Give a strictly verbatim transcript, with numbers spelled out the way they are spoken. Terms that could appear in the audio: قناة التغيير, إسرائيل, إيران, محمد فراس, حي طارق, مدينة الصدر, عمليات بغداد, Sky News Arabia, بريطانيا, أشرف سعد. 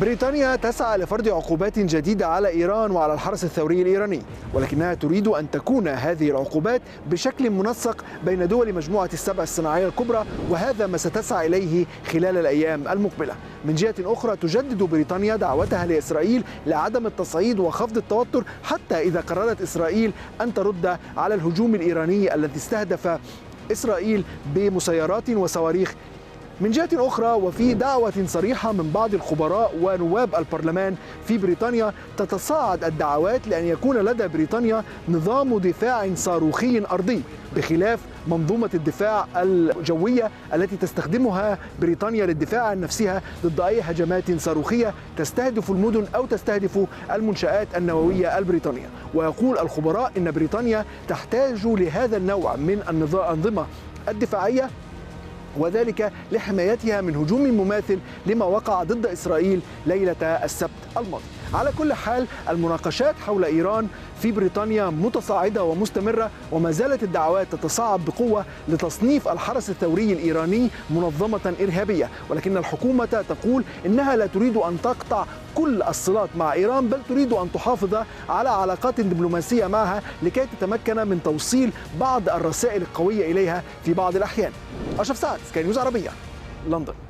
بريطانيا تسعى لفرض عقوبات جديدة على إيران وعلى الحرس الثوري الإيراني، ولكنها تريد أن تكون هذه العقوبات بشكل منسق بين دول مجموعة السبع الصناعية الكبرى، وهذا ما ستسعى إليه خلال الأيام المقبلة. من جهة أخرى تجدد بريطانيا دعوتها لإسرائيل لعدم التصعيد وخفض التوتر حتى إذا قررت إسرائيل أن ترد على الهجوم الإيراني الذي استهدف إسرائيل بمسيرات وصواريخ. من جهة أخرى وفي دعوة صريحة من بعض الخبراء ونواب البرلمان في بريطانيا تتصاعد الدعوات لأن يكون لدى بريطانيا نظام دفاع صاروخي أرضي بخلاف منظومة الدفاع الجوية التي تستخدمها بريطانيا للدفاع عن نفسها ضد أي هجمات صاروخية تستهدف المدن أو تستهدف المنشآت النووية البريطانية. ويقول الخبراء إن بريطانيا تحتاج لهذا النوع من الأنظمة الدفاعية وذلك لحمايتها من هجوم مماثل لما وقع ضد إسرائيل ليلة السبت الماضي. على كل حال المناقشات حول إيران في بريطانيا متصاعدة ومستمرة، وما زالت الدعوات تتصاعد بقوة لتصنيف الحرس الثوري الإيراني منظمة إرهابية، ولكن الحكومة تقول إنها لا تريد أن تقطع كل الصلات مع إيران بل تريد أن تحافظ على علاقات دبلوماسية معها لكي تتمكن من توصيل بعض الرسائل القوية إليها في بعض الأحيان. أشرف سعد، سكاي نيوز عربية، لندن.